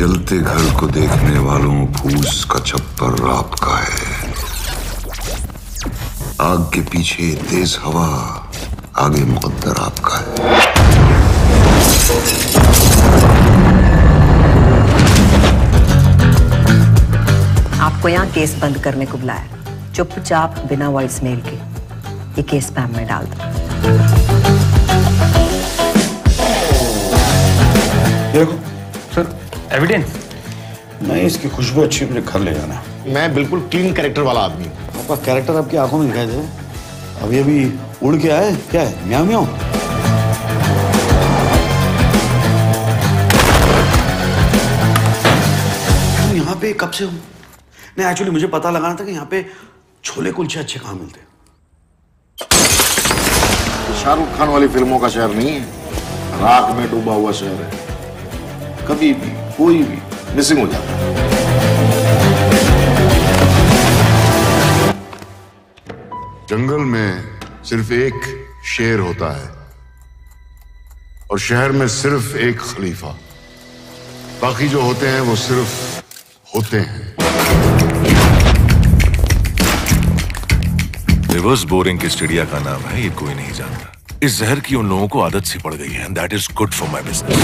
जलते घर को देखने वालों फूस का छप्पर रात का है। आग के पीछे तेज हवा, आगे मुकद्दर आपका है। आपको यहाँ केस बंद करने को बुलाया, चुपचाप बिना वॉइस मेल के ये केस स्पैम में डाल दो। एविडेंस नहीं, इसकी खुशबू अच्छी अपने घर ले जाना। मैं बिल्कुल क्लीन कैरेक्टर वाला आदमी। आपका कैरेक्टर आपकी आंखों में दिखाई दे। अभी अभी उड़ के आए क्या है? म्याऊं म्याऊं। तुम यहाँ पे कब से हो? नहीं, एक्चुअली मुझे पता लगाना था कि यहाँ पे छोले कुलचे अच्छे कहाँ मिलते हैं। शाहरुख खान वाली फिल्मों का शहर नहीं है, राख में डूबा हुआ शहर है। कभी भी कोई भी मिसिंग हो जाता है। जंगल में सिर्फ एक शेर होता है और शहर में सिर्फ एक खलीफा। बाकी जो होते हैं वो सिर्फ होते हैं। रिवर्स बोरिंग की चिड़िया का नाम है, ये कोई नहीं जानता। इस जहर की उन लोगों को आदत सी पड़ गई है and that is good for my business.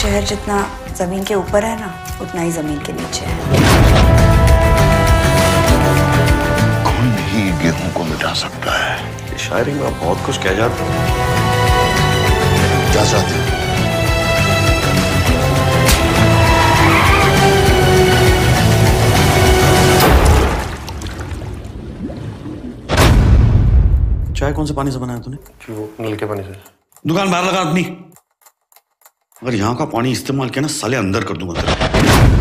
शहर जितना जमीन के ऊपर है ना, उतना ही जमीन के नीचे है। खून ही गेहूं को मिटा सकता है। शायरी में आप बहुत कुछ कह जाते हो। क्या चाहते हो? चाय कौन से पानी से बनाया तूने? वो नील के पानी से। दुकान बाहर लगा अपनी। अगर यहाँ का पानी इस्तेमाल किया ना, साले अंदर कर दूंगा तेरे।